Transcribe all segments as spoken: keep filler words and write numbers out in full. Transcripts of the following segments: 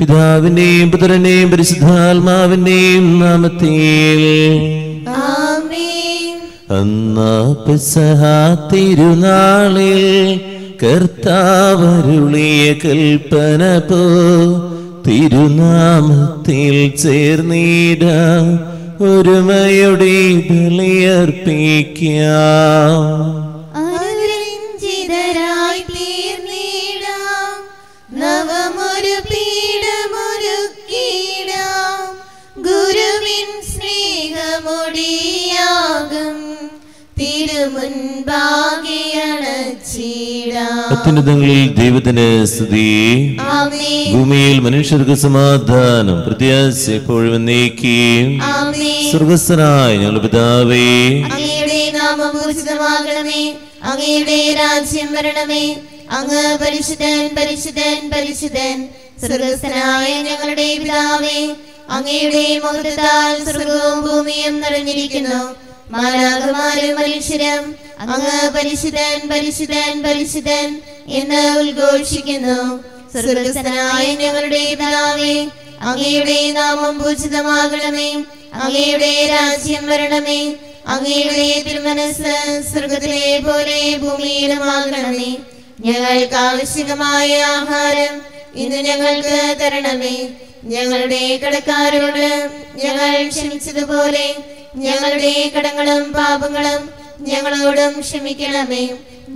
പിതാവിന്റെയും പുത്രന്റെയും പരിശുദ്ധാത്മാവിന്റെയും നാമത്തിൽ ആമേൻ. അന്നാ പെസഹ തിരുനാളിൽ കർത്താവ് അരുളിയ കൽപ്പന പോ തിരുനാമത്തിൽ ചേർന്നിട ഒരുമയോടെ ബലിയർപ്പിക്കാം. അത്യുന്നതങ്ങളിൽ ദൈവത്തിന് സ്തുതി, ഭൂമിയിൽ മനുഷ്യർക്ക് സമാധാനം. പ്രത്യാശ എപ്പോഴും എന്നേക്കും. സ്വർഗസ്ഥനായ ഞങ്ങളുടെ പിതാവേ, അങ്ങയുടെ നാമം പൂജിതമാകണമേ, അങ്ങയുടെ രാജ്യം വരണമേ, അങ്ങ് പരിശുദ്ധൻ പരിശുദ്ധൻ പരിശുദ്ധൻ. സ്വർഗസ്ഥനായ ഞങ്ങളുടെ പിതാവേ, അങ്ങയുടെ മഹത്വത്താൽ സ്വർഗവും ഭൂമിയും നിറഞ്ഞിരിക്കുന്നു. മാലാഖമാരും മനുഷ്യരും അങ്ങ് പരിശുദ്ധൻ പരിശുദ്ധൻ പരിശുദ്ധൻ എന്ന് ഉദ്ഘോഷിക്കുന്നു. സ്വർഗസ്ഥനായ ഞങ്ങളുടെ പിതാവേ, അങ്ങയുടെ നാമം പൂജിതമാകണമേ, അങ്ങയുടെ രാജ്യം വരണമേ, അങ്ങയുടെ തിരുമനസ് സ്വർഗത്തിലെ പോലെ ഭൂമിയിലുമാകണമേ. ഞങ്ങൾക്ക് ആവശ്യമായ ആഹാരം ഇന്ന് ഞങ്ങൾക്ക് തരണമേ. ഞങ്ങളുടെ കടക്കാരോട് ഞങ്ങൾ ക്ഷമിച്ചതുപോലെ ഞങ്ങളുടെ കടങ്ങളും പാപങ്ങളും ഞങ്ങളോടും ക്ഷമിക്കണമേ.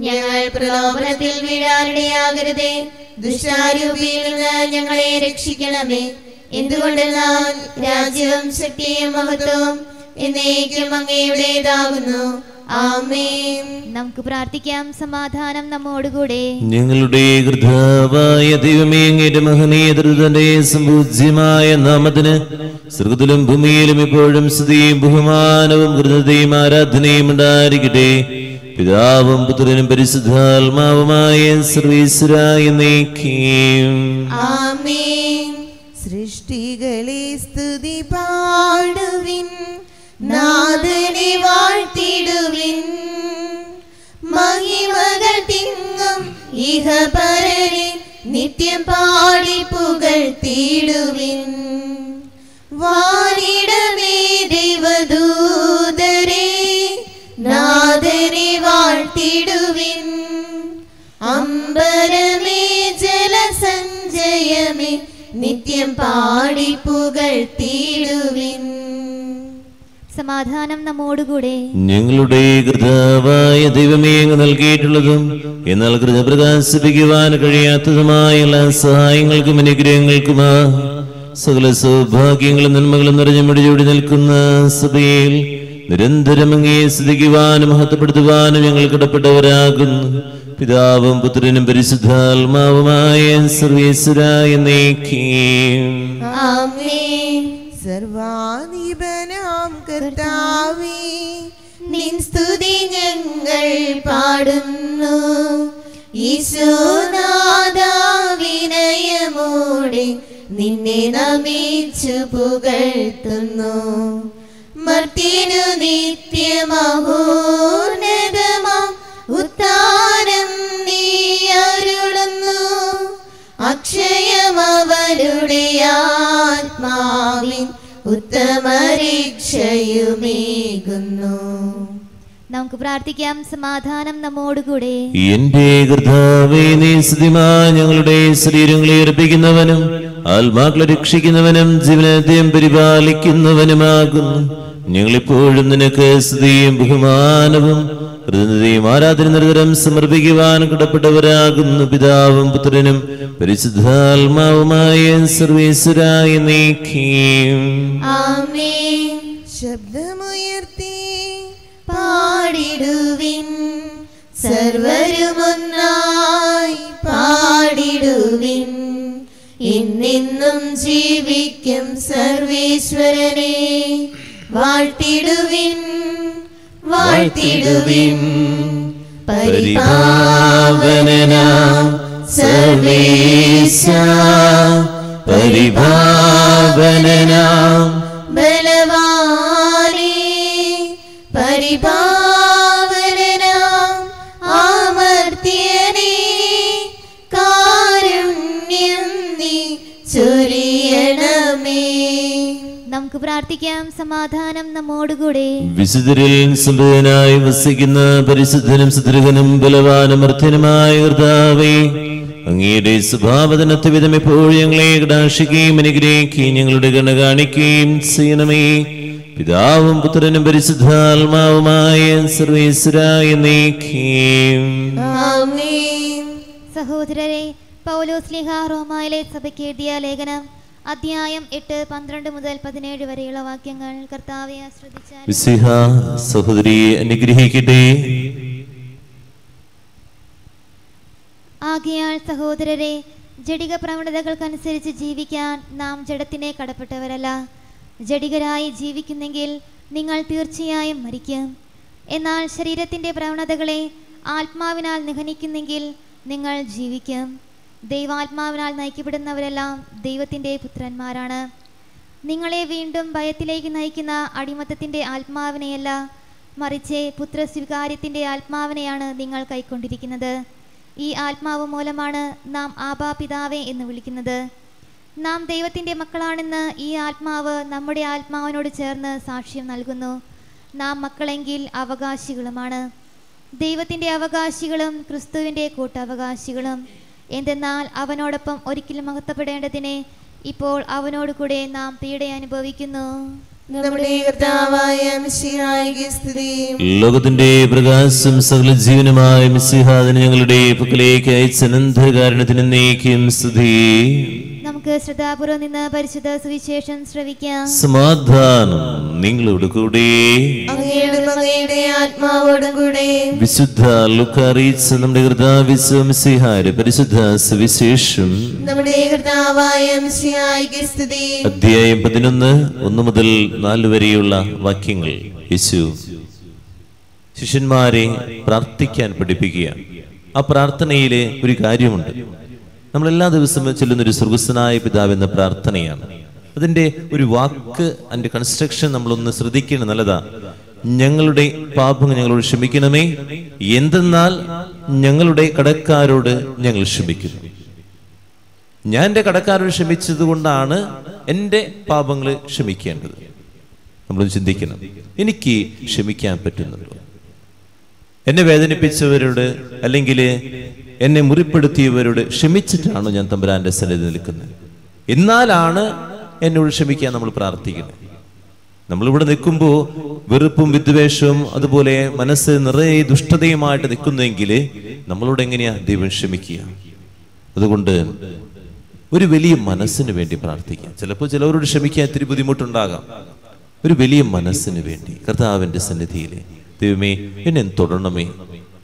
ഞങ്ങൾ പ്രലോഭനത്തിൽ വീഴാനിടയാകരുതേ, ദുഷ്ടാരൂപിയിൽ നിന്ന് ഞങ്ങളെ രക്ഷിക്കണമേ. എന്തുകൊണ്ടെന്നാൽ രാജ്യവും ശക്തിയും മഹത്വവും എന്നേക്കും അങ്ങയുടേതാകുന്നു. ആമേൻ. നമുക്ക് പ്രാർത്ഥിക്കാം. സമാധാനം നമ്മോടുകൂടെ. ഞങ്ങളുടെ കർത്താവായ ദൈവമേ, അങ്ങയുടെ മഹനീയതയുടെ സംപൂജ്യമായ നാമത്തിന് സ്വർഗ്ഗത്തിലും ഭൂമിയിലും എപ്പോഴും സ്തുതിയും ബഹുമാനവും കൃതയും ആരാധനയും ഉണ്ടായിരിക്കട്ടെ. പിതാവും പുത്രനും പരിശുദ്ധാത്മാവുമായ സർവീശ്വരായ നീക്കും. ആമേൻ. സൃഷ്ടികളെ സ്തുതി പാടുവിൻ, നാദനെ വാഴ്ത്തിടുവിൻ. മഹിമകൾ തിങ്ങും ഇഹപരരെ നിത്യം പാടി പുകഴ്ത്തിടുവിൻ. വാണിടമേ ദേവദൂതരെ, നാദനെ വാഴ്ത്തിടുവിൻ. അമ്പരമേ ജലസഞ്ചയമേ, നിത്യം പാടി പുകഴ്ത്തിടുവിൻ. സമാധാനം നമ്മോടുകൂടെ. ഞങ്ങളുടെ കർത്താവായ ദൈവമേ, അങ്ങ് നൽകിയിട്ടുള്ളതും എന്നാൽ കൃത പ്രകാശിപ്പിക്കുവാൻ കഴിയാത്തതുമായ എല്ലാ സഹായങ്ങൾക്കും അനുഗ്രഹങ്ങൾക്കും സകല സൗഭാഗ്യങ്ങളും നന്മകളും നിറഞ്ഞു മുടിചൂടി നിൽക്കുന്ന സഭയിൽ നിരന്തരം അങ്ങേ സ്തുതിക്കുവാനും മഹത്വപ്പെടുത്തുവാനും ഞങ്ങൾ കടപ്പെട്ടവരാകുന്നു. പിതാവും പുത്രനും പരിശുദ്ധാത്മാവുമായ സർവീശ്വരായ നീക്കും. ആമേൻ. സർവാധിപനാം കർത്താവേ, നിൻ സ്തുതി ഞങ്ങൾ പാടുന്നു. ഈശോനാഥാ വിനയമോടെ നിന്നെ നമിച്ചു പുകഴ്ത്തുന്നു. മർത്യനു നിത്യമഹോന്നതമാം ഉത്താനം നീ അരുളുന്നു. അക്ഷയമവരുടെ ആത്മാവിൻ ഉത്തമരീക്ഷയുമേകുന്നു. നമുക്ക് പ്രാർത്ഥിക്കാം. സമാധാനം നമ്മോടുകൂടെ. എന്റെ കർത്താവേ, നീ സ്തുതിമാൻ. ഞങ്ങളുടെ ശരീരങ്ങളെ അർപ്പിക്കുന്നവനും ആത്മാക്കളെ രക്ഷിക്കുന്നവനും ജീവനത്തെയും പരിപാലിക്കുന്നവനുമാകുന്നു. ഞങ്ങളെപ്പോഴും നിനക്ക് സ്തുതിയും ബഹുമാനവും ആരാധന നിരന്തരം സമർപ്പിക്കുവാൻ കടപ്പെട്ടവരാകുന്നു. പിതാവും പുത്രനും പരിശുദ്ധാത്മാവുമായ സർവീശ്വരായ നീക്കും. ആമേൻ. ശബ്ദമുയർത്തി പാടിടുവിൻ, സർവരുമൊന്നായി പാടിടുവിൻ. ഇന്നെന്നും ജീവിക്കും സർവീശ്വരനെ വാഴ്ത്തിടുവിൻ, വാഴ്ത്തിടുവിൻ. പരിഭാവനാം സർവേശാ, പരിഭാവനാം ബലവാനേ, പരിഭാവനാം അമർത്യനേ, കാരുണ്യം നീ ചൊരി നമുക്ക് പ്രാർത്ഥിക്കാം സമാധാനം നമ്മോടുകൂടെ വിശുദ്ധരിൽ സംബന്ധനായി വസിക്കുന്ന പരിശുദ്ധനും സുദൃഗനും ബലവാനമർത്യനുമായ കർത്താവേ അങ്ങയുടെ സ്വഭാവദനത്തെ വിധം എപ്പോഴും ഞങ്ങളെ കടാക്ഷിക്കുകയും അനുഗ്രഹിക്കുകയും ഞങ്ങളുടെ കരുണ കാണിക്കുകയും ചെയ്യണമേ. പിതാവും പുത്രനും പരിശുദ്ധാത്മാവുമായ സർവ്വേശ്വരായ നീക്കിയും ആമേൻ. സഹോദരരെ, പൗലോസ് ശ്ലീഹ റോമായിലെ സഭയ്ക്ക് എഴുതിയ ലേഖനം അധ്യായം എട്ട് പന്ത്രണ്ട് മുതൽ പതിനേഴ് വരെയുള്ള വാക്യങ്ങൾ കർത്താവേ ശ്രദ്ധിച്ചാൽ വിശുദ്ധ സഹോദരിയെ അനുഗ്രഹിക്കട്ടെ. ആകയാൽ സഹോദരരെ, ജഡിക പ്രവണതകൾക്കനുസരിച്ച് ജീവിക്കാൻ നാം ജഡത്തിനെ കടപ്പെട്ടവരല്ല. ജഡികരായി ജീവിക്കുന്നെങ്കിൽ നിങ്ങൾ തീർച്ചയായും മരിക്കും. എന്നാൽ ശരീരത്തിൻ്റെ പ്രവണതകളെ ആത്മാവിനാൽ നിഹനിക്കുന്നെങ്കിൽ നിങ്ങൾ ജീവിക്കും. ദൈവാത്മാവിനാൽ നയിക്കപ്പെടുന്നവരെല്ലാം ദൈവത്തിൻ്റെ പുത്രന്മാരാണ്. നിങ്ങളെ വീണ്ടും ഭയത്തിലേക്ക് നയിക്കുന്ന അടിമത്തത്തിൻ്റെ ആത്മാവിനെയല്ല, മറിച്ച് പുത്രസ്വീകാര്യത്തിൻ്റെ ആത്മാവിനെയാണ് നിങ്ങൾ കൈക്കൊണ്ടിരിക്കുന്നത്. ഈ ആത്മാവ് മൂലമാണ് നാം ആബാ പിതാവേ എന്ന് വിളിക്കുന്നത്. നാം ദൈവത്തിൻ്റെ മക്കളാണെന്ന് ഈ ആത്മാവ് നമ്മുടെ ആത്മാവിനോട് ചേർന്ന് സാക്ഷ്യം നൽകുന്നു. നാം മക്കളെങ്കിൽ അവകാശികളുമാണ്, ദൈവത്തിൻ്റെ അവകാശികളും ക്രിസ്തുവിൻ്റെ കൂട്ടവകാശികളും. എന്തെന്നാൽ അവനോടൊപ്പം ഒരിക്കലും മഹത്വപ്പെടേണ്ടതിനെ ഇപ്പോൾ അവനോട് കൂടെ നാം പീഡ അനുഭവിക്കുന്നു. ലോകത്തിന്റെ പ്രകാശം സകല ജീവനുമായ മിശിഹായെ ഞങ്ങളുടെ പക്കലേക്ക് അയച്ച അനന്തകാരണത്തിന് എന്നേക്കും സ്തുതി. നമുക്ക് ശ്രദ്ധാപൂർവം നിന്ന് പരിശുദ്ധ സുവിശേഷം ശ്രവിക്കാം. സമാധാനം നിങ്ങളോട് കൂടെ, ആത്മാവോടും കൂടെ. വിശുദ്ധ ലൂക്കാ അറിയിച്ച നമ്മുടെ കർത്താവ് മിശിഹായുടെ പരിശുദ്ധ സുവിശേഷം നമ്മുടെ കർത്താവായ മിശിഹായ്ക്ക് സ്തുതി. അധ്യായം പതിനൊന്ന് ഒന്ന് മുതൽ നാല് വരെയുള്ള വാക്യങ്ങൾ. യേശു ശിഷ്യന്മാരെ പ്രാർത്ഥിക്കാൻ പഠിപ്പിക്കുക. ആ പ്രാർത്ഥനയിലെ ഒരു കാര്യമുണ്ട്. നമ്മൾ എല്ലാ ദിവസവും ചൊല്ലുന്നൊരു സുർഗസ്തനായ പിതാവ് എന്ന പ്രാർത്ഥനയാണ്. അതിൻ്റെ ഒരു വാക്ക്, അതിൻ്റെ കൺസ്ട്രക്ഷൻ നമ്മളൊന്ന് ശ്രദ്ധിക്കണം. നല്ലതാ, ഞങ്ങളുടെ പാപങ്ങൾ ഞങ്ങളോട് ക്ഷമിക്കണമേ, എന്തെന്നാൽ ഞങ്ങളുടെ കടക്കാരോട് ഞങ്ങൾ ക്ഷമിക്കുന്നു. ഞാൻ എൻ്റെ കടക്കാരോട് ക്ഷമിച്ചത് കൊണ്ടാണ് എൻ്റെ പാപങ്ങൾ ക്ഷമിക്കേണ്ടത്. നമ്മളൊന്ന് ചിന്തിക്കണം, എനിക്ക് ക്ഷമിക്കാൻ പറ്റുന്നുണ്ടോ? എന്നെ വേദനിപ്പിച്ചവരോട് അല്ലെങ്കിൽ എന്നെ മുറിപ്പെടുത്തിയവരോട് ക്ഷമിച്ചിട്ടാണോ ഞാൻ തമ്പുരാൻ്റെ സന്നിധി നിൽക്കുന്നത്? എന്നാലാണ് എന്നോട് ക്ഷമിക്കാൻ നമ്മൾ പ്രാർത്ഥിക്കുന്നത്. നമ്മളിവിടെ നിൽക്കുമ്പോൾ വെറുപ്പും വിദ്വേഷവും അതുപോലെ മനസ്സ് നിറയെ ദുഷ്ടതയുമായിട്ട് നിൽക്കുന്നെങ്കിൽ നമ്മളോട് എങ്ങനെയാണ് ദൈവം ക്ഷമിക്കുക? അതുകൊണ്ട് ഒരു വലിയ മനസ്സിന് വേണ്ടി പ്രാർത്ഥിക്കാം. ചിലപ്പോൾ ചിലവരോട് ക്ഷമിക്കാൻ ഇത്തിരി ബുദ്ധിമുട്ടുണ്ടാകാം. ഒരു വലിയ മനസ്സിന് വേണ്ടി കർത്താവിൻ്റെ സന്നിധിയിൽ ദൈവമേ എന്നെ തൊടണമേ,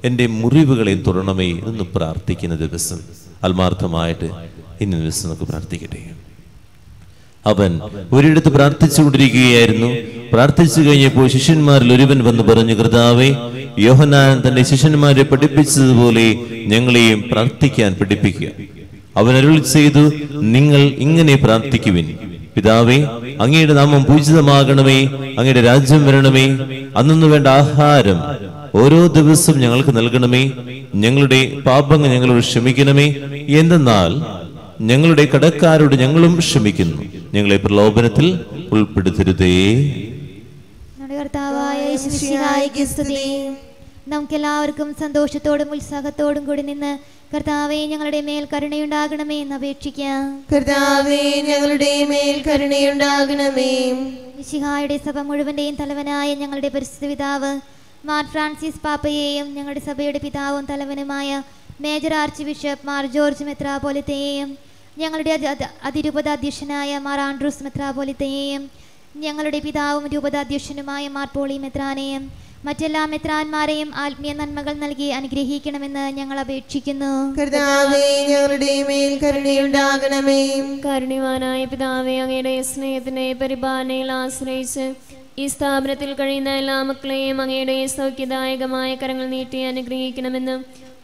എൻ്റെ മുറിവുകളെ തൊടണമേ എന്ന് പ്രാർത്ഥിക്കുന്ന ദിവസം, ആത്മാർത്ഥമായിട്ട് ഇന്ന ദിവസം നമുക്ക് പ്രാർത്ഥിക്കട്ടെ. അവൻ ഒരിടത്ത് പ്രാർത്ഥിച്ചുകൊണ്ടിരിക്കുകയായിരുന്നു. പ്രാർത്ഥിച്ചു കഴിഞ്ഞപ്പോൾ ശിഷ്യന്മാരിൽ ഒരുവൻ വന്ന് പറഞ്ഞു, കർത്താവേ, യോഹന്നാൻ തൻ്റെ ശിഷ്യന്മാരെ പഠിപ്പിച്ചതുപോലെ ഞങ്ങളെയും പ്രാർത്ഥിക്കാൻ പഠിപ്പിക്കുക. അവൻ അരുൾ ചെയ്തു, നിങ്ങൾ ഇങ്ങനെ പ്രാർത്ഥിക്കുവിൻ. പിതാവേ, അങ്ങയുടെ നാമം പൂജിതമാകണമേ, അങ്ങയുടെ രാജ്യം വരണമേ, അന്നു വേണ്ട ആഹാരം ഓരോ ദിവസവും ഞങ്ങൾക്ക് നൽകണമേ, ഞങ്ങളുടെ പാപങ്ങൾ ഞങ്ങളോട് ക്ഷമിക്കണമേ, എന്തെന്നാൽ ഞങ്ങളുടെ കടക്കാരോട് ഞങ്ങളും ക്ഷമിക്കുന്നു, ഞങ്ങളെ പ്രലോഭനത്തിൽ ഉൾപ്പെടുത്തരുതേ. നമുക്കെല്ലാവർക്കും സന്തോഷത്തോടും ഉത്സാഹത്തോടും കൂടി നിന്ന് കർത്താവേ ഞങ്ങളുടെ മേൽ കരുണയുണ്ടാകണമേ എന്ന് അപേക്ഷിക്കാം. കർത്താവേ ഞങ്ങളുടെ മേൽ കരുണയുണ്ടാകണമേ. മിശിഹായുടെ സഭ മുഴുവന്റെയും തലവനായ ഞങ്ങളുടെ പരിശുദ്ധ പിതാവ് മാർ ഫ്രാൻസിസ് പാപ്പയെയും ഞങ്ങളുടെ സഭയുടെ പിതാവും തലവനുമായ major arch bishop Mar George മെത്രാപോലിത്തയെയും ഞങ്ങളുടെ അതിരൂപതാധ്യക്ഷനായ മാർ ആൻഡ്രൂസ് മെത്രാപോലിത്തയെയും ഞങ്ങളുടെ പിതാവും രൂപതാധ്യക്ഷനുമായ മാർ പോളി മെത്രാനെയും മറ്റെല്ലാ മെത്രാന്മാരെയും ആത്മീയ നന്മകൾ നൽകി അനുഗ്രഹിക്കണമെന്ന് ഞങ്ങൾ അപേക്ഷിക്കുന്നു. കർത്താവേ ഞങ്ങളുടെ മേൽ കരുണയുണ്ടാകണമേ. കരുണവാനായ പിതാവേ, അങ്ങയുടെ സ്നേഹത്തിനെ പരിപാലനയിൽ ആശ്രയിച്ച് ഈ സ്ഥാപനത്തിൽ കഴിയുന്ന എല്ലാ മക്കളെയും അങ്ങയുടെ സൗഖ്യദായകമായ കരങ്ങൾ നീട്ടി അനുഗ്രഹിക്കണമെന്നും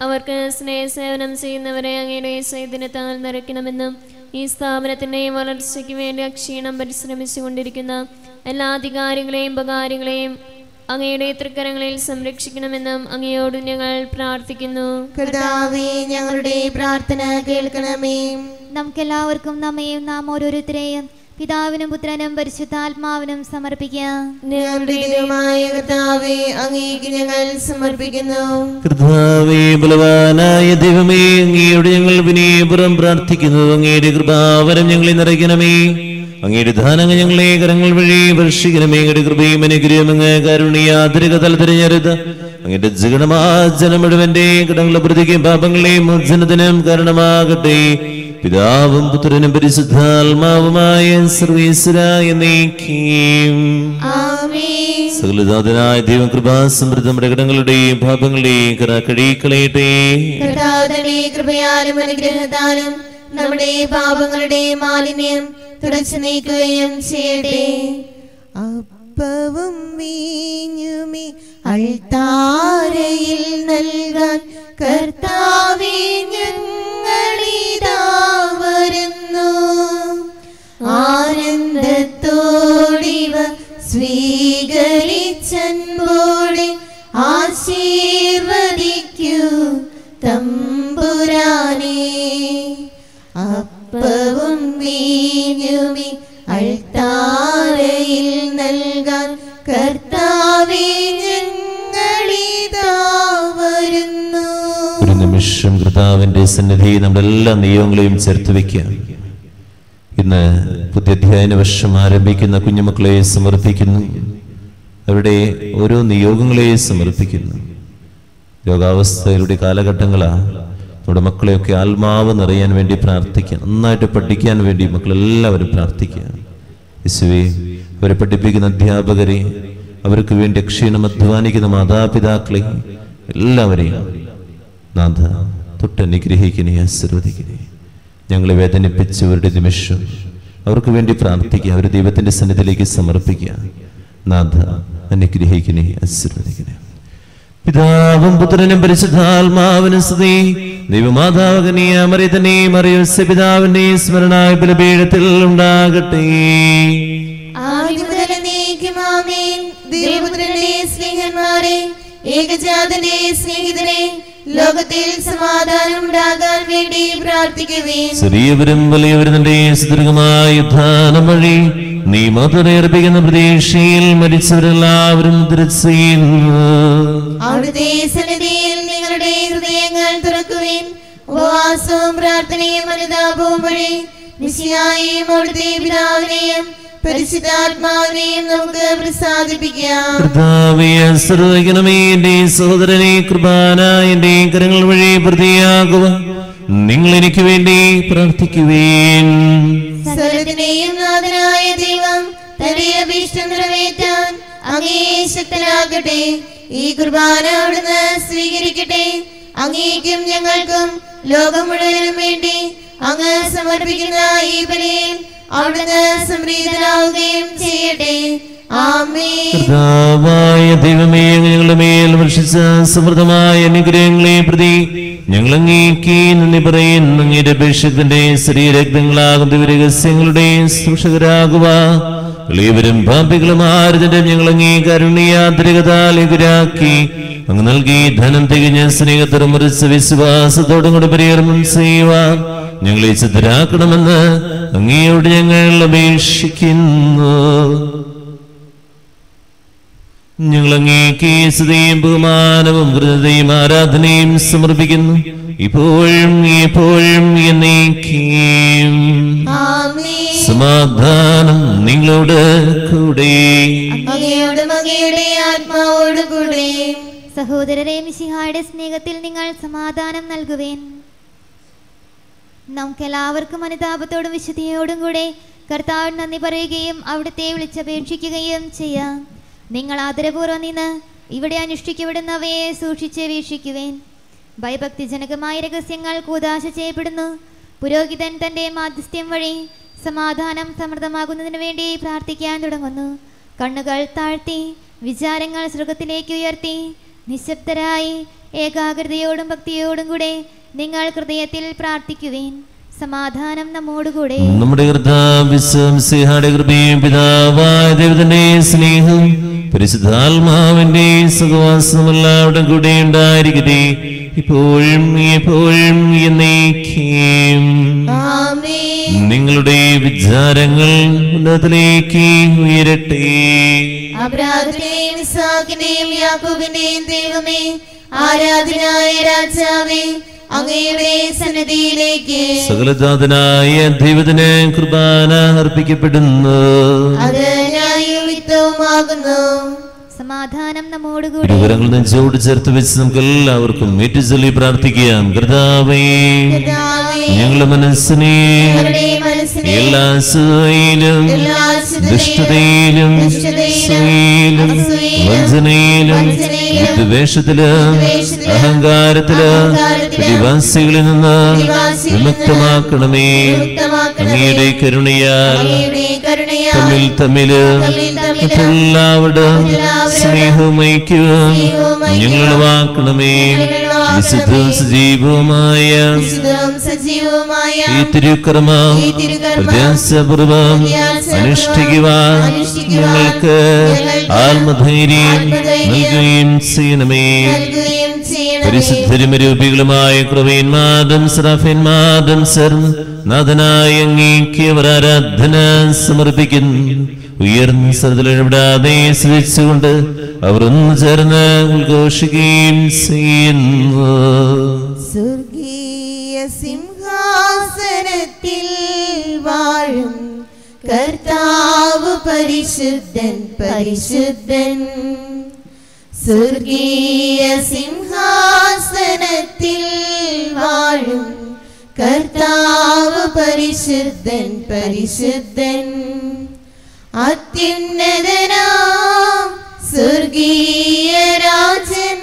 അവർക്ക് സ്നേഹസേവനം ചെയ്യുന്നവരെ അങ്ങയുടെ സൈതന്യത്താൽ നിറയ്ക്കണമെന്നും ഈ സ്ഥാപനത്തിൻ്റെ വളർച്ചയ്ക്ക് വേണ്ടി അക്ഷീണം പരിശ്രമിച്ചു കൊണ്ടിരിക്കുന്ന എല്ലാ അധികാരികളെയും ഉപകാരികളെയും അങ്ങയുടെ തൃക്കരങ്ങളിൽ സംരക്ഷിക്കണമെന്നും അങ്ങയോട് ഞങ്ങൾ പ്രാർത്ഥിക്കുന്നു. കർത്താവേ ഞങ്ങളുടെ പ്രാർത്ഥന കേൾക്കണമേ. നമുക്കെല്ലാവർക്കും നമ്മയും നാം ഓരോരുത്തരെയും പിതാവിനും പുത്രനും പരിശുദ്ധാത്മാവിനും സമർപ്പിക്കാം. നിത്യപിതാവായ കർത്താവേ, അങ്ങേയ്ക്ക് ഞങ്ങൾ സമർപ്പിക്കുന്നു. കർത്താവേ, ബലവാനായ ദൈവമേ, അങ്ങയോട് ഞങ്ങൾ വിനയപൂർവ്വം പ്രാർത്ഥിക്കുന്നു. അങ്ങയുടെ കൃപാവരം ഞങ്ങളെ നിറയ്ക്കണമേ. അങ്ങയുടെ ദാനങ്ങൾ ഞങ്ങളെ കരങ്ങൾ വഴി വർഷിക്കണമേ. അങ്ങയുടെ കൃപയും അനുഗ്രഹവും അങ്ങ് കാരുണ്യാതിരക തല തിരഞ്ഞെടുത്ത് അങ്ങയുടെ ജഗണമായ ജനം മുഴുവന്റെ കടങ്ങളെ പ്രതിക്കും പാപങ്ങളെയും മോചനത്തിനും കാരണമാകട്ടെ. പിതാവും പുത്രനും പരിശുദ്ധാത്മാവുമായ സർവീശ്വരായ നീക്കിയും സകലനാഥനായ ദൈവം കൃപാസമൃദ്ധം നമ്മുടെ കടങ്ങളുടെയും പാപങ്ങളുടെയും കറ കഴിക്കളയട്ടെ. കൃപയാലും അനുഗ്രഹത്താലും നമ്മുടെ പാപങ്ങളുടെ മാലിന്യം തുടച്ചു നീക്കുകയും ചെയ്യട്ടെ. അപ്പവും വീഞ്ഞുമേ അൾത്താരയിൽ നൽകാൻ കർത്താവേ, ഞങ്ങളിതാ വരുന്നു. ആനന്ദത്തോടിവ സ്വീകരിച്ചൻപോടെ ആശീർവദിക്കൂ തമ്പുരാനെ. അപ്പവും വീഞ്ഞുമേ അൾത്താരയിൽ നൽകാൻ കർത്താവേ, ഞങ്ങളിതാ വരുന്നു. ഒരു നിമിഷം കർത്താവിന്റെ സന്നിധി നമ്മുടെ എല്ലാ നിയോഗങ്ങളെയും ചേർത്ത് വെക്കാം. ഇന്ന് പുതിയ അധ്യയന വർഷം ആരംഭിക്കുന്ന കുഞ്ഞുമക്കളെ സമർപ്പിക്കുന്നു. അവരുടെ ഓരോ നിയോഗങ്ങളെ സമർപ്പിക്കുന്നു. രോഗാവസ്ഥയുടെ കാലഘട്ടങ്ങളാണ്. നമ്മുടെ മക്കളെയൊക്കെ ആത്മാവ് നിറയാൻ വേണ്ടി പ്രാർത്ഥിക്കുക. നന്നായിട്ട് പഠിക്കാൻ വേണ്ടി മക്കളെല്ലാവരും പ്രാർത്ഥിക്കുക. യേശുവേ, അവരെ പഠിപ്പിക്കുന്ന അധ്യാപകരെ, അവർക്ക് വേണ്ടി ക്ഷീണം അധ്വാനിക്കുന്ന മാതാപിതാക്കളെ എല്ലാവരെയും നാഥ തൊട്ടനുഗ്രഹിക്കണേ, ആശീർവദിക്കണേ. ഞങ്ങളെ വേദനിപ്പിച്ചവരുടെ നിമിഷം അവർക്ക് വേണ്ടി പ്രാർത്ഥിക്കുക. അവർ ദൈവത്തിൻ്റെ സന്നിധിയിലേക്ക് സമർപ്പിക്കുക. നാഥ അനുഗ്രഹിക്കണേ, ആശീർവദിക്കണേ. പിതാവും പുത്രനും പരിശുദ്ധാത്മാവിനും സ്തുതി. ദൈവമാതാവകനെയും മറിയത്തിനെയും മറിയോസ് പിതാവിന്റെയും സ്മരണായ ബലപീഠത്തിൽ ഉണ്ടാകട്ടെ. ലോകത്തിൽ സമാധാനം ഉണ്ടാകാൻ വേണ്ടി പ്രാർത്ഥിക്കുവേ. ചെറിയവരും വലിയവരും സുദീർഘമായ യുദ്ധാനം വഴി നീ മധുര അർപ്പിക്കുന്ന പ്രതീക്ഷയിൽ മരിച്ചവരെല്ലാവരും അവിടുത്തെ സന്നിധിയിൽ നിങ്ങളുടെ ഹൃദയങ്ങൾ തുറക്കുവിൻ. ഉപവാസവും പ്രാർത്ഥനയും അനുതാപവും വഴി നിശ്ചയായും അവിടുത്തെ പിതാവിനെയും പരിശുദ്ധാത്മാവിനെയും നമുക്ക് പ്രസാദിപ്പിക്കാം. കർത്താവേ, എന്റെ സഹോദരനെ കുർബാന എന്റെ കരങ്ങൾ വഴി പ്രതിയാകുക. നിങ്ങൾ എനിക്ക് വേണ്ടി പ്രാർത്ഥിക്കുവേൻ. സകലത്തിനെയും നാഥനായ ദൈവം തന്റെ അഭീഷ്ടം നിറവേറ്റാൻ അങ്ങേ ശക്തനാകട്ടെ. ഈ കുർബാന അവിടുന്ന് സ്വീകരിക്കട്ടെ. അങ്ങേക്കും ഞങ്ങൾക്കും ലോകം മുഴുവനും വേണ്ടി അങ്ങ് സമർപ്പിക്കുന്ന ഈ ബലിയിൽ അവിടുന്ന് സംപ്രീതനാവുകയും ചെയ്യട്ടെ. ദൈവമേ, ഞങ്ങളുടെ മേൽ വർഷിച്ച സമൃദ്ധമായ അനുഗ്രഹങ്ങളെ പ്രതി ഞങ്ങൾ അങ്ങേക്ക് നന്ദി പറയുന്നു. അങ്ങയുടെ അപേക്ഷത്തിന്റെ ശരീരരക്തങ്ങളാകും ദിവരഹസ്യങ്ങളുടെ സൂക്ഷകരാകുക. എളിയവരും പാപികളും ആരുതിന്റെ ഞങ്ങൾ അങ്ങേ കരുണ്യാതിരകതാലുരാക്കി അങ്ങ് നൽകി ധനം തികഞ്ഞ സ്നേഹത്തോടും മുറിച്ച വിശ്വാസത്തോടും കൂടെ പരികരണം ചെയ്യുവാൻ ഞങ്ങളെ ചിതരാക്കണമെന്ന് അങ്ങയോട് ഞങ്ങൾ അപേക്ഷിക്കുന്നു. ഞങ്ങൾ അങ്ങേക്ക് സ്തുതിയും ബഹുമാനവും കൃതയും ആരാധനയും സമർപ്പിക്കുന്നു, ഇപ്പോഴും എപ്പോഴും എന്നേക്കും. സമാധാനം നിങ്ങളോട് കൂടെ. സഹോദരരെ, മിശിഹായുടെ സ്നേഹത്തിൽ നിങ്ങൾ സമാധാനം നൽകുവേൻ. നമുക്കെല്ലാവർക്കും അനുതാപത്തോടും വിശുദ്ധിയോടും കൂടെ കർത്താവിന് നന്ദി പറയുകയും അവിടുത്തെ വിളിച്ചപേക്ഷിക്കുകയും ചെയ്യാം. നിങ്ങൾ ആദരപൂർവ്വം നിന്ന് ഇവിടെ അനുഷ്ഠിക്കപ്പെടുന്നവയെ സൂക്ഷിച്ച് വീക്ഷിക്കുവേൻ. ഭയഭക്തിജനകമായ രഹസ്യങ്ങൾ കൂദാശ ചെയ്യപ്പെടുന്നു. പുരോഹിതൻ തൻ്റെ മാധ്യസ്ഥ്യം വഴി സമാധാനം സമൃദ്ധമാകുന്നതിന് വേണ്ടി പ്രാർത്ഥിക്കാൻ തുടങ്ങുന്നു. കണ്ണുകൾ താഴ്ത്തി വിചാരങ്ങൾ സ്വർഗത്തിലേക്ക് ഉയർത്തി നിശബ്ദരായി ഏകാഗ്രതയോടും ഭക്തിയോടും കൂടെ നിങ്ങൾ ഹൃദയത്തിൽ പ്രാർത്ഥിക്കുവേൻ. സമാധാനം നമ്മോടുകൂടെ. നമ്മുടെ കർത്താവിന്റെ കൃപയും പിതാവായ ദൈവത്തിന്റെ സ്നേഹം പരിശുദ്ധാത്മാവിന്റെ സഹവാസം എല്ലാവരുടെ കൂടെ ഉണ്ടായിരിക്കട്ടെ. ഇപ്പോഴും എപ്പോഴും എന്നേക്കും ആമേൻ. നിങ്ങളുടെ വിചാരങ്ങൾ ഉന്നതത്തിലേക്ക് ഉയരട്ടെ. അബ്രാഹത്തിന്റെയും ഇസ്ഹാക്കിന്റെയും യാക്കോബിന്റെയും ദൈവമേ, ആരാധനായ രാജാവേ, അങ്ങയുടെ സന്നിധിയിലേക്ക് സകലജാതനായ ദൈവത്തിന് കുർബാന അർപ്പിക്കപ്പെടുന്നു. അത് ന്യായയുക്തവുമാകുന്നു. സമാധാനം നമ്മോടുകൂടി വിവരങ്ങൾ നെഞ്ചോട് ചേർത്ത് വെച്ച് നമുക്ക് എല്ലാവർക്കും ഏറ്റുചൊല്ലി പ്രാർത്ഥിക്കാം. കർത്താവേ, ഞങ്ങളുടെ മനസ്സിനെ എല്ലാ അസൂയയിലും ദുഷ്ടതയിലും അസൂയയിലും വഞ്ചനയിലും വിദ്വേഷത്തിലും അഹങ്കാരത്തിലും പ്രതിവാസികളിൽ നിന്ന് വിമുക്തമാക്കണമേ. അങ്ങയുടെ കരുണയാൽ തമ്മിൽ തമ്മിൽ എല്ലാവരും സ്നേഹമൈക്യവും ഞങ്ങൾ വാക്കണമേ. വിശുദ്ധവും സജീവവുമായ ഈ തിരുക്കർമ്മം പ്രത്യാശപൂർവം അനുഷ്ഠിക്കുവാൻ ഞങ്ങൾക്ക് ആത്മധൈര്യം നൽകുകയും ചെയ്യണമേ. പരിശുദ്ധരും രൂപികളുമായ ക്രവീന്മാരും സറാഫീന്മാരും ചേർന്ന് നാഥനായ അങ്ങേക്ക് അവർ ആരാധന സമർപ്പിക്കുന്നു. ഉയർന്ന സ്ഥലത്തിലിടാതെ സ്വിച്ചുകൊണ്ട് അവർ ഒന്ന് ചേർന്ന് ഉദ്ഘോഷിക്കുകയും ചെയ്യുന്നു. സ്വർഗീയ സിംഹാസനത്തിൽ വാഴും കർത്താവ് പരിശുദ്ധൻ പരിശുദ്ധൻ. സ്വർഗീയ സിംഹാസനത്തിൽ വാഴും കർത്താവ് പരിശുദ്ധൻ പരിശുദ്ധൻ. അത്യുന്നതനാം സ്വർഗീയ രാജൻ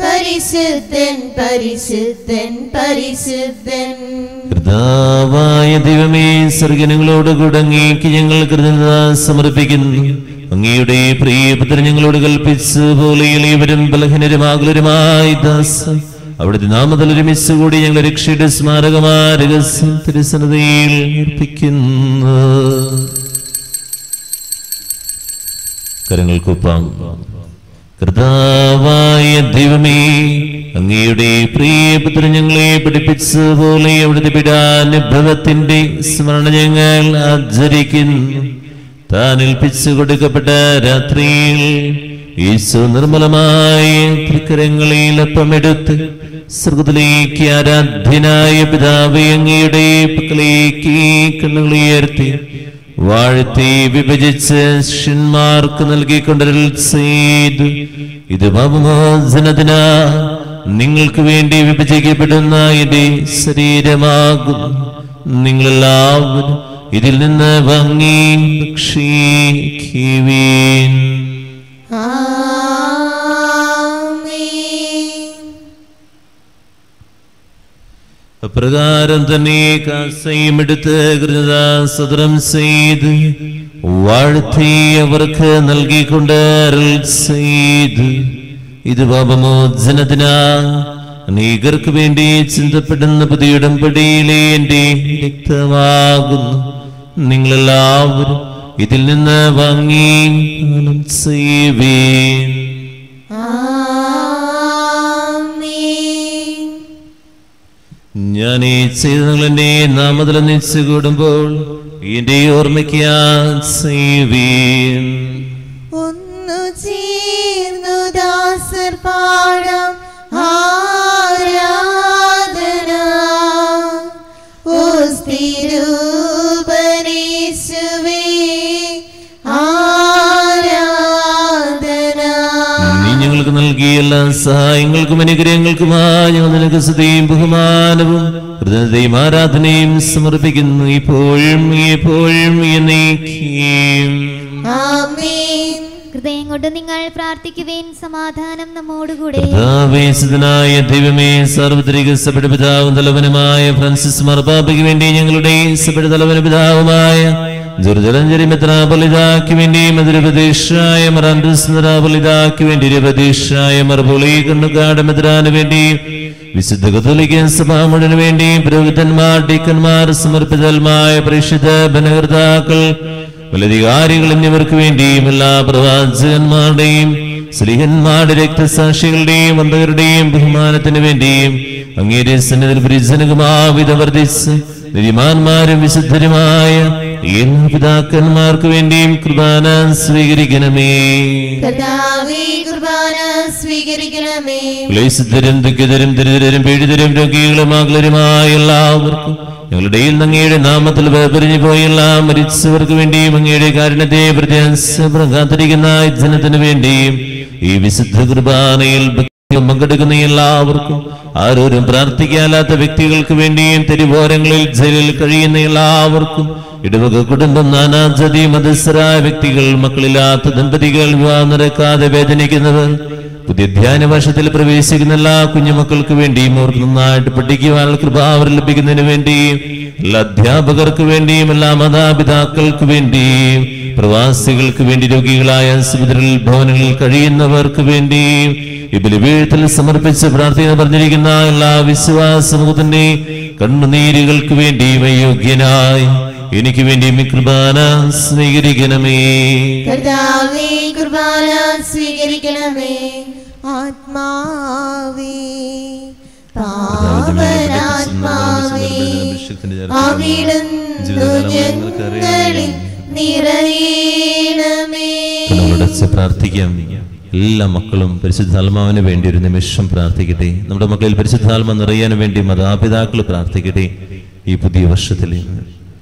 പരിശുദ്ധൻ പരിശുദ്ധൻ പരിശുദ്ധൻ. കർത്താവായ ദൈവമേ, സ്വർഗങ്ങളോട് കുടങ്ങിക്ക് ഞങ്ങൾ കൃതജ്ഞത സമർപ്പിക്കുന്നു. അങ്ങയുടെ പ്രിയപുത്രൻ ഞങ്ങളോട് കൽപ്പിച്ചതുപോലെ എളിയവരും ബലഹീനരുമാകുലരുമായ ദാസൻ അവിടുത്തെ നാമത്തിൽ ഒരുമിച്ചുകൂടി ഞങ്ങൾ രക്ഷയുടെ സ്മാരകമായ രഹസ്യം തിരുസന്നിധിയിൽ അർപ്പിക്കുന്നു. കരങ്ങൾക്കൊപ്പം കർത്താവായ ദൈവമേ, അങ്ങയുടെ പ്രിയപുത്രൻ ഞങ്ങളെ പഠിപ്പിച്ചതുപോലെ അവിടുത്തെ പിടാനുഭവത്തിന്റെ സ്മരണ ഞങ്ങൾ ആചരിക്കുന്നു. താൻ ഏൽപ്പിച്ചു കൊടുക്കപ്പെട്ട രാത്രിയിൽ ഈശോ നിർമ്മലമായ തൃക്കരങ്ങളിൽ അപ്പമെടുത്ത് സ്വർഗത്തിലേക്ക് ആരാധ്യനായ പിതാവേ അങ്ങയുടെ പക്കലേക്ക് കണ്ണുകളുയർത്തി വാഴ്ത്തി വിഭജിച്ച് ശിഷ്യന്മാർക്ക് നൽകിക്കൊണ്ടരൽ ചെയ്തു. ഇത് പാപമോചനത്തിന നിങ്ങൾക്ക് വേണ്ടി വിഭജിക്കപ്പെടുന്ന എന്റെ ശരീരമാകും. നിങ്ങളെല്ലാവരും ഇതിൽ നിന്ന് ഭംഗി ഭക്ഷിക്കുവീൻ. അപ്രകാരം തന്നെ കാസയും എടുത്ത് കൃതദാസതരം ചെയ്ത് വാഴ്ത്തി അവർക്ക് നൽകിക്കൊണ്ട് ചെയ്ത് ഇത് പാപമോചനത്തിന അനേകർക്ക് വേണ്ടി ചിന്തപ്പെടുന്ന പുതിയ ഉടമ്പടിയിലെ എന്റെ രക്തമാകുന്നു. നിങ്ങളെല്ലാവരും ഇതിൽ നിന്ന് വാങ്ങി ചെയ്യുവീൻ. ഞാൻ ഈ ചെയ്തങ്ങളെന്റെ നാമത്തിൽ നിച്ചുകൂടുമ്പോൾ എന്റെ ഓർമ്മയ്ക്കാ ചെയ്യുവീൻ. ഒന്നു ചേർന്നു ദാസർ പാടാം ആരാധന. ഓ തിരുപനീശുവേ ആരാധന. നീ ഞങ്ങൾക്ക് നൽകിയ എല്ലാ സഹായങ്ങൾക്കും അനുഗ്രഹങ്ങൾക്കുമായി ഞങ്ങൾ നിനക്ക് സ്തുതിയും ബഹുമാനവും ഹൃദയത്തെയും ആരാധനയും സമർപ്പിക്കുന്നു. ഇപ്പോഴും എപ്പോഴും എന്നേക്കും ആമേൻ. ഹൃദയം കൊണ്ട് നിങ്ങൾ പ്രാർത്ഥിക്കുവേൻ. സമാധാനം നമ്മോടുകൂടെ. കർത്താവേശനായ ദൈവമേ, സാർവത്രിക സഭയുടെ പിതാവും തലവനുമായ ഫ്രാൻസിസ് മാർപ്പാപ്പയ്ക്ക് വേണ്ടി ഞങ്ങളുടെ സഭയുടെ തലവന പിതാവുമായ ജോർജലഞ്ചേരി മെത്രാപൊലിതാക്ക് വേണ്ടി മധുരപ്രദേശായ മറാൻഡ്രാപൊലിതാക്ക് വേണ്ടി രപദേശായ മർബോളി കണ്ണുകാട് മെത്രാന് വേണ്ടി വിശുദ്ധ കത്തോലിക്ക സഭാ മുഴുവന് വേണ്ടി പുരോഹിതന്മാർ, ഡീക്കന്മാർ, സമർപ്പിതന്മായ പരിശുദ്ധ ഭരണകർത്താക്കൾ, വലധികാരികൾ എന്നിവർക്ക് വേണ്ടിയും എല്ലാ പ്രവാചകന്മാരുടെയും സ്ലീഹന്മാരുടെ രക്തസാക്ഷികളുടെയും വന്ദകരുടെയും ബഹുമാനത്തിന് വേണ്ടിയും അങ്ങേരെ സന്നിധിയിൽ പരിജനകമാവിധം വർദ്ധിച്ച് നിരിമാന്മാരും വിശുദ്ധരുമായ എല്ലാ പിതാക്കന്മാർക്ക് വേണ്ടിയും കുർബാന സ്വീകരിക്കണമേ. ക്ലേശിതരും ദുഃഖിതരും ദരിദ്രരും പീഡിതരും രോഗികളും ആകുലരുമായ എല്ലാവർക്കും ഞങ്ങളുടെയും അങ്ങയുടെ നാമത്തിൽ വേർപിരിഞ്ഞു പോയുള്ള മരിച്ചവർക്ക് വേണ്ടിയും അങ്ങയുടെ കാരണത്തെ പ്രത്യാശപ്രദം കാത്തിരിക്കുന്ന ജനത്തിനു വേണ്ടിയും ഈ വിശുദ്ധ കുർബാനയിൽ പങ്കെടുക്കുന്ന എല്ലാവർക്കും ആരോരും പ്രാർത്ഥിക്കാനാത്ത വ്യക്തികൾക്ക് വേണ്ടിയും തെരുവോരങ്ങളിൽ ജയിലിൽ കഴിയുന്ന എല്ലാവർക്കും ഇടവക കുടുംബം നാനാജാതി മതസ്ഥരായ വ്യക്തികൾ മക്കളില്ലാത്ത ദമ്പതികൾ വിവാഹം നടക്കാതെ വേദനിക്കുന്നവർ പുതിയ ധ്യാന വർഷത്തിൽ പ്രവേശിക്കുന്ന എല്ലാ കുഞ്ഞുമക്കൾക്ക് വേണ്ടിയും അവർക്ക് നന്നായിട്ട് പഠിക്കുവാൻ കൃപാവർ ലഭിക്കുന്നതിന് വേണ്ടിയും എല്ലാ അധ്യാപകർക്ക് വേണ്ടിയും എല്ലാ മാതാപിതാക്കൾക്ക് വേണ്ടിയും പ്രവാസികൾക്ക് വേണ്ടി രോഗികളായ ആശുപത്രികളിൽ ഭവനങ്ങളിൽ കഴിയുന്നവർക്ക് വേണ്ടിയും ഈ ബലിപീഠത്തിൽ സമർപ്പിച്ച് പ്രാർത്ഥന പറഞ്ഞിരിക്കുന്ന എല്ലാ വിശ്വാസത്തിന്റെ കണ്ണുനീരുകൾക്ക് വേണ്ടിയും അയോഗ്യനായി എനിക്ക് വേണ്ടി കുർബാന സ്വീകരിക്കണമേ. കർത്താവേ കുർബാന സ്വീകരിക്കണമേ. ആത്മാവേ പാവനാത്മാവേ അവിടുന്ന് ഞങ്ങളിൽ നിറയണമേ. കണ്ണുകളടച്ച് പ്രാർത്ഥിക്കാം. എല്ലാ മക്കളും പരിശുദ്ധാത്മാവിന് വേണ്ടി ഒരു നിമിഷം പ്രാർത്ഥിക്കട്ടെ. നമ്മുടെ മക്കളിൽ പരിശുദ്ധാത്മ നിറയാൻ വേണ്ടി മാതാപിതാക്കൾ പ്രാർത്ഥിക്കട്ടെ. ഈ പുതിയ വർഷത്തിലെ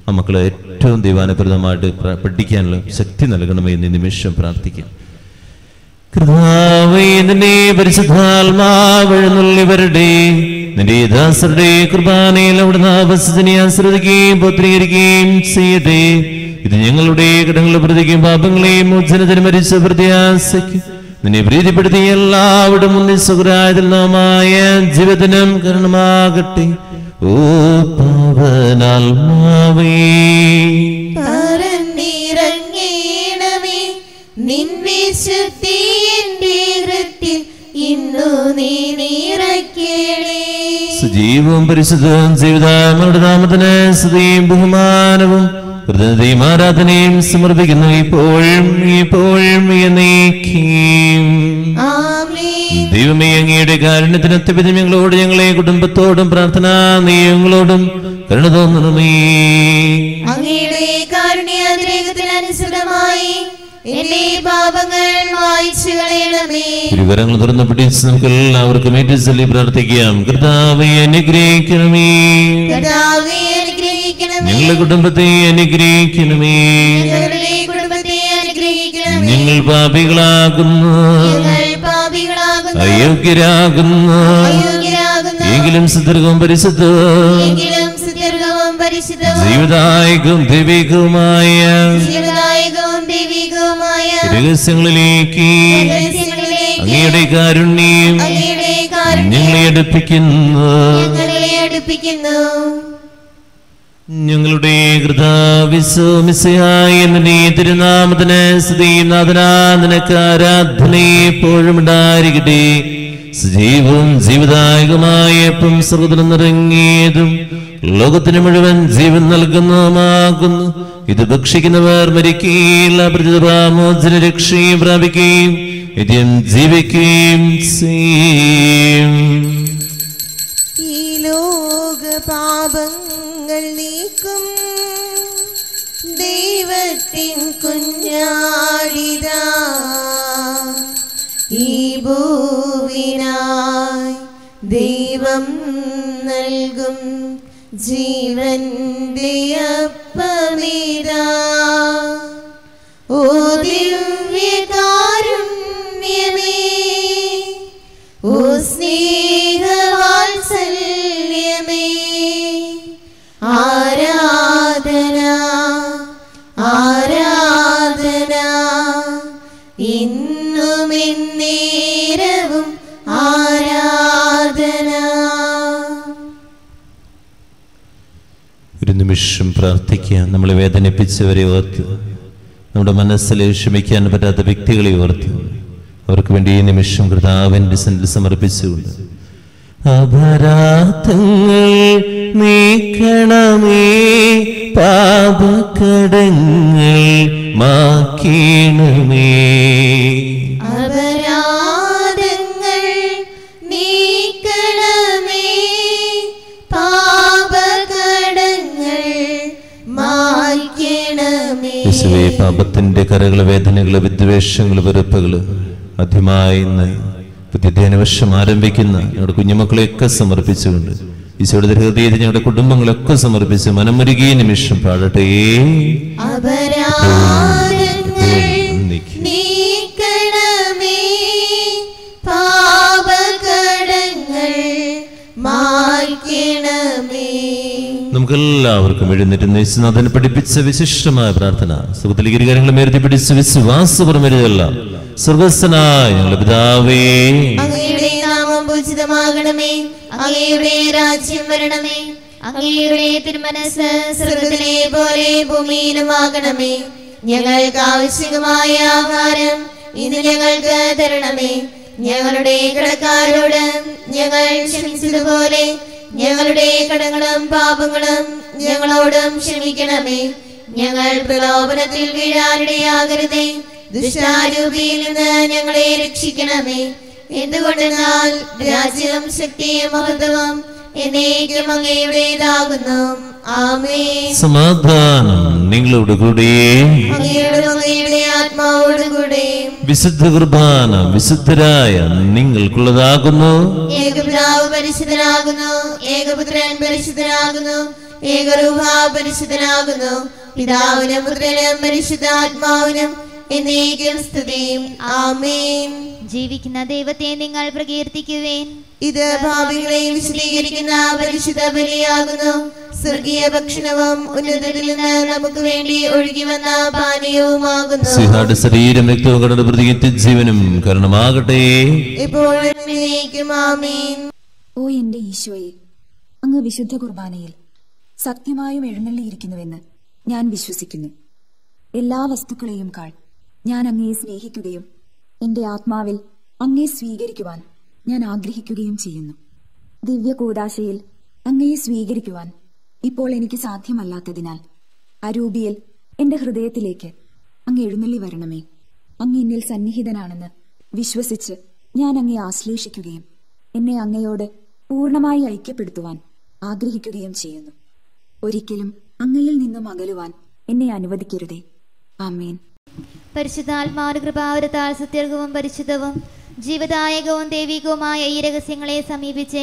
ആ മക്കളെ ഏറ്റവും ദൈവാനുപ്രദമായിട്ട് പഠിക്കാനുള്ള ശക്തി നൽകണമേ എന്ന് നിമിഷം പ്രാർത്ഥിക്കാം. കർത്താവേ നിന്റെ പരിശുദ്ധാത്മാവ് എഴുന്നള്ളിവരട്ടെ. നിന്റെ ദാസരുടെ കുർബാനയിൽ അവിടുന്ന് അവസ്ഥനെ ആശ്രയിക്കുകയും പുത്രീകരിക്കുകയും ചെയ്യട്ടെ. ഇത് ഞങ്ങളുടെ കടങ്ങളെ പ്രതിക്കും പാപങ്ങളെയും മോചനത്തിന് മരിച്ച പ്രത്യാശയ്ക്കും നിന്നെ പ്രീതിപ്പെടുത്തിയ എല്ലാവരുടെ മുന്നിൽ സുഖരായതിൽ നാമായ ജീവിതനം കാരണമാകട്ടെ. ഓ പാവനാത്മാവേ പരന്നിറങ്ങണമേ. നിൻവിശുദ്ധി എൻ്റെ ഹൃദയത്തിൽ ഇന്നു നീ നിറയ്ക്കണേ. സജീവവും പരിശുദ്ധവും ജീവിതങ്ങളുടെ നാമത്തിന് സ്തുതിയും ബഹുമാനവും ഹൃദയത്തെയും ആരാധനയും സമർപ്പിക്കുന്നു ഇപ്പോഴും ഇപ്പോഴും എന്നേക്കും. ദൈവമേ അങ്ങയുടെ കാരുണ്യത്തിന് അത്യപിതം ഞങ്ങളോട് ഞങ്ങളെ കുടുംബത്തോടും പ്രാർത്ഥനാ നിയോഗങ്ങളോടും കരുണ തോന്നണമേ. അങ്ങയുടെ കാരുണ്യാതിരേകത്തിനനുസൃതമായി എന്റെ പാപങ്ങൾ മായ്ച്ചു കളയണമേ. തിരുവരങ്ങൾ തുറന്നു പിടിച്ച് നമുക്ക് എല്ലാവർക്കും ഏറ്റവും പ്രാർത്ഥിക്കാം. കർത്താവേ അനുഗ്രഹിക്കണമേ. ഞങ്ങളുടെ കുടുംബത്തെ അനുഗ്രഹിക്കണമേ. ഞങ്ങൾ പാപികളാകുന്നു അയോഗ്യരാകുന്നു എങ്കിലും സുദീർഘവും പരിശുദ്ധവും ജീവിതായകവും ദൈവികവുമായ രഹസ്യങ്ങളിലേക്ക് അങ്ങയുടെ കാരുണ്യം ഞങ്ങളെ അടുപ്പിക്കുന്നു. ഞങ്ങളുടെ കൃതാവിശ്വമിശിഹായ നിന്റെ തിരുനാമത്തിന് സ്തുതിയും നാഥനാഥനക്ക് ആരാധനയെ എപ്പോഴും ഉണ്ടായിരിക്കട്ടെ. സജീവവും ജീവദായകമായ എപ്പം സ്വർഗ്ഗത്തിൽ നിറങ്ങിയതും ലോകത്തിന് മുഴുവൻ ജീവൻ നൽകുന്നതുമാകുന്നു ഇത് ഭക്ഷിക്കുന്നവർ മരിക്കുകയില്ല, പ്രത്യുതപാമോചന രക്ഷയും പ്രാപിക്കുകയും നിത്യം ജീവിക്കുകയും ചെയ്യും. ഈ ലോക പാപങ്ങൾ നീക്കും ദൈവത്തിൻ കുഞ്ഞാടിതാ ഈ ഭൂവിനായി ദൈവം നൽകും ജീവന്റെ അപ്പമിതാ. ഓ ദിവ്യകാരുണ്യമേ, ഓ സ്നേഹവാത്സല്യമേ, ആരാധന ആരാധന ഇന്നും എന്നേരവും ആരാധന. ഒരു നിമിഷം പ്രാർത്ഥിക്കുക. നമ്മളെ വേദനിപ്പിച്ചവരെ ഓർത്ത്, നമ്മുടെ മനസ്സിലെ ക്ഷമിക്കാൻ പറ്റാത്ത വ്യക്തികളെ ഓർത്ത് അവർക്ക് വേണ്ടി ഈ നിമിഷം കർത്താവിൻ്റെ സന്നിധിയിൽ സമർപ്പിച്ചുകൊണ്ട് അപരാധങ്ങൾ നീക്കണമേ, പാപകടങ്ങൾ മാക്കണമേ. അപരാധങ്ങൾ നീക്കണമേ, പാപകടങ്ങൾ മാക്കണമേ. യേശുവേ, പാപത്തിന്റെ കരകള്, വേദനകള്, വിദ്വേഷങ്ങള്, വെറുപ്പകള് മധ്യമായി പുതിയ വർഷം ആരംഭിക്കുന്ന ഞങ്ങളുടെ കുഞ്ഞുമക്കളെയൊക്കെ സമർപ്പിച്ചുകൊണ്ട് ഈശോയുടെ ഹൃദയത്തിൽ ഞങ്ങളുടെ കുടുംബങ്ങളൊക്കെ സമർപ്പിച്ച് മനമൊരുകിയ നിമിഷം പാടട്ടെ. നമുക്കെല്ലാവർക്കും എഴുന്നേറ്റ് യേശുനാഥൻ പഠിപ്പിച്ച വിശിഷ്ടമായ പ്രാർത്ഥന, സുഖത്തിലേക്ക് കാര്യങ്ങൾ നേരത്തെ പിടിച്ച് വിശ്വാസപരം എഴുതല്ലാം. സ്വർഗസ്ഥനായ ഞങ്ങളുടെ പിതാവേ, അങ്ങയുടെ നാമം പൂജിതമാകണമേ, അങ്ങയുടെ രാജ്യം വരണമേ, അങ്ങയുടെ തിരുമനസ് സ്വർഗത്തിലെ പോലെ ഭൂമിയിലുമാകണമേ. ഞങ്ങൾക്ക് ആവശ്യമായ ആഹാരം ഇന്ന് ഞങ്ങൾക്ക് തരണമേ. ഞങ്ങളുടെ കടക്കാരോട് ഞങ്ങൾ ക്ഷമിച്ചതുപോലെ ഞങ്ങളുടെ കടങ്ങളും പാപങ്ങളും ഞങ്ങളോടും ക്ഷമിക്കണമേ. ഞങ്ങൾ പ്രലോഭനത്തിൽ വീഴാനിടയാകരുതേ, ദുഷ്ടാരൂപിയിൽ നിന്ന് ഞങ്ങളെ രക്ഷിക്കണമേ. എന്തുകൊണ്ടെന്നാൽ രാജ്യവും ശക്തിയും മഹത്വവും എന്നേക്കും അങ്ങയുടേതാകുന്നു. ആമേൻ. സമാധാനം നിങ്ങളോട് കൂടെ, അങ്ങയുടെ ആത്മാവോട് കൂടെ. വിശുദ്ധ കുർബാന വിശുദ്ധരായ നിങ്ങൾക്കുള്ളതാകുന്നു. ഏകപിതാവ് പരിശുദ്ധനാകുന്നു, ഏകപുത്രൻ പരിശുദ്ധനാകുന്നു, ഏകരൂഹ പരിശുദ്ധനാകുന്നു. പിതാവിനും പുത്രനും പരിശുദ്ധാത്മാവിനും ജീവിക്കുന്ന ദൈവത്തെ നിങ്ങൾ പ്രകീർത്തിക്കുവേൻ. ഇത് ഭാവികളെ വിശദീകരിക്കുന്ന പരിശുദ്ധ ബലിയാകുന്നു. സ്വർഗീയ ഭക്ഷണവും ഉന്നതരിൽ നിന്ന് നമുക്ക് വേണ്ടി ഒഴുകി വന്ന പാനീയവുമാകുന്നു. സിഹാട് ശരീരം രക്തവും പ്രതിയത്തി ജീവനും കാരണമാകട്ടെ എപ്പോഴും. ഓ എന്റെ ഈശോയെ, അങ്ങ് വിശുദ്ധ കുർബാനയിൽ സത്യമായും എഴുന്നള്ളിയിരിക്കുന്നുവെന്ന് ഞാൻ വിശ്വസിക്കുന്നു. എല്ലാ വസ്തുക്കളെയും കാൾ ഞാൻ അങ്ങയെ സ്നേഹിക്കുകയും എന്റെ ആത്മാവിൽ അങ്ങയെ സ്വീകരിക്കുവാൻ ഞാൻ ആഗ്രഹിക്കുകയും ചെയ്യുന്നു. ദിവ്യ കൂദാശയിൽ അങ്ങയെ സ്വീകരിക്കുവാൻ ഇപ്പോൾ എനിക്ക് സാധ്യമല്ലാത്തതിനാൽ അരൂപിയിൽ എന്റെ ഹൃദയത്തിലേക്ക് അങ്ങ് എഴുന്നള്ളി വരണമേ. അങ്ങ് എന്നിൽ സന്നിഹിതനാണെന്ന് വിശ്വസിച്ച് ഞാൻ അങ്ങയെ ആശ്ലേഷിക്കുകയും എന്നെ അങ്ങയോട് പൂർണ്ണമായി ഐക്യപ്പെടുത്തുവാൻ ആഗ്രഹിക്കുകയും ചെയ്യുന്നു. ഒരിക്കലും അങ്ങയിൽ നിന്നും അകലുവാൻ എന്നെ അനുവദിക്കരുതേ. ആമേൻ. പരിശുദ്ധാത്മാവിന്റെ കൃപാവരത്താൽ സത്യവും പരിശുദ്ധവും ജീവദായകവും ദൈവികവുമായ ഈ രഹസ്യങ്ങളെ സമീപിച്ച്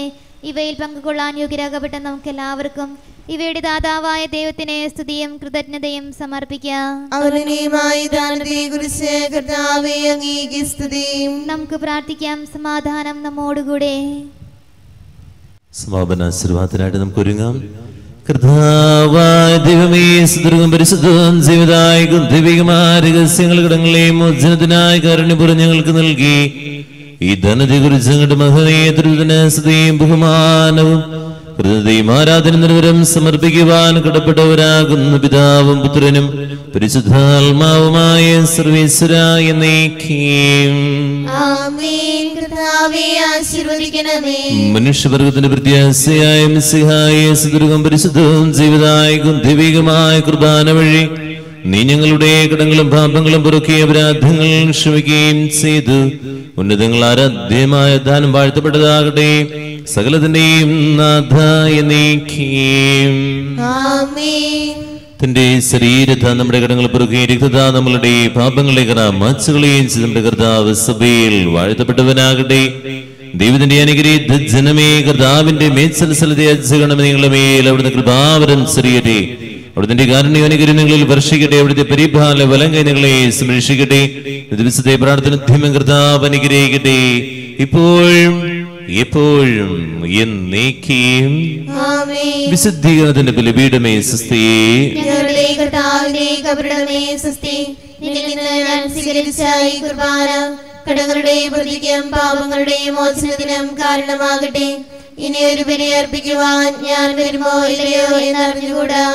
ഇവയിൽ പങ്കുകൊള്ളാൻ യോഗ്യരാകപ്പെട്ട നമുക്ക് എല്ലാവർക്കും ഇവയുടെ ദാതാവായ ദൈവത്തിന് സ്തുതിയും കൃതജ്ഞതയും സമർപ്പിക്കാം. നമുക്ക് പ്രാർത്ഥിക്കാം. സമാധാനം നമ്മോടുകൂടെ. സമാപന ആശീർവാദത്തിനായിട്ട് നമുക്ക് ഒരുങ്ങാം. കർത്താവായ ദൈവമേ, സുദൃഢവും പരിശുദ്ധവും ജീവിതായകവും ദൈവികമായ രഹസ്യങ്ങൾ കടങ്ങളെയും മോചനത്തിനായ കാരുണ്യപൂർവ്വം ഞങ്ങൾക്ക് നൽകി. ഈ ധനത്തെക്കുറിച്ച് ഞങ്ങളുടെ മഹനീയ തിരുവനന്തപുരത്തെയും ബഹുമാനവും ഹൃദയത്തെയും ആരാധന നിരവരം സമർപ്പിക്കുവാൻ കടപ്പെട്ടവരാകുന്ന പിതാവും പുത്രനും പരിശുദ്ധാത്മാവുമായ സർവേശ്വരായ നീക്കിയും മനുഷ്യവർഗത്തിന്റെ പ്രത്യാശയായ മിശിഹായെ സുദൃഢവും പരിശുദ്ധവും ജീവദായകവും ദൈവികമായ കുർബാന വഴി നീ ഞങ്ങളുടെ കടങ്ങളും പാപങ്ങളും പൊറുക്കി അപരാധങ്ങൾ ക്ഷമിക്കുകയും ചെയ്ത് ഉന്നതങ്ങൾ ആരാധ്യമായ ദാനം വാഴ്ത്തപ്പെട്ടതാകട്ടെ. സകലത്തിന്റെയും നാഥായ നീക്കിയും തന്റെ ശരീരത നമ്മുടെ കടങ്ങൾ പുറകെ രക്തത നമ്മളുടെ പാപങ്ങളെ കറ മാച്ചുകളെയും ചെയ്ത് നമ്മുടെ കർത്താവ് സഭയിൽ വാഴ്ത്തപ്പെട്ടവനാകട്ടെ. ദൈവത്തിന്റെ അനുഗ്രഹിത ജനമേ, കർത്താവിന്റെ മേച്ചലസലത്തെ അച്ഛകണമെന്ന് നിങ്ങളുടെ മേൽ അവിടുന്ന് കൃപാവരം ചെറിയട്ടെ. അവിടുത്തെ കാരുണ്യ അനുഗ്രഹങ്ങളിൽ വർഷിക്കട്ടെ. അവിടുത്തെ പരിപാല വലങ്കൈ നിങ്ങളെ സംരക്ഷിക്കട്ടെ. ദിവസത്തെ പ്രാർത്ഥനോദ്യമം കർത്താവ് അനുഗ്രഹിക്കട്ടെ, ഇപ്പോഴും എപ്പോഴും എന്നേക്കും. വിശുദ്ധീകരണത്തിന്റെ ബലിപീഠമേ സ്വസ്തി. പാപങ്ങളുടെയും മോചനത്തിനും കാരണമാകട്ടെ. ഇനി ഒരു ബലി അർപ്പിക്കുവാൻ ഞാൻ വരുമോ ഇല്ലയോ എന്നറിഞ്ഞുകൂടാ.